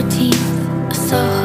14th, I saw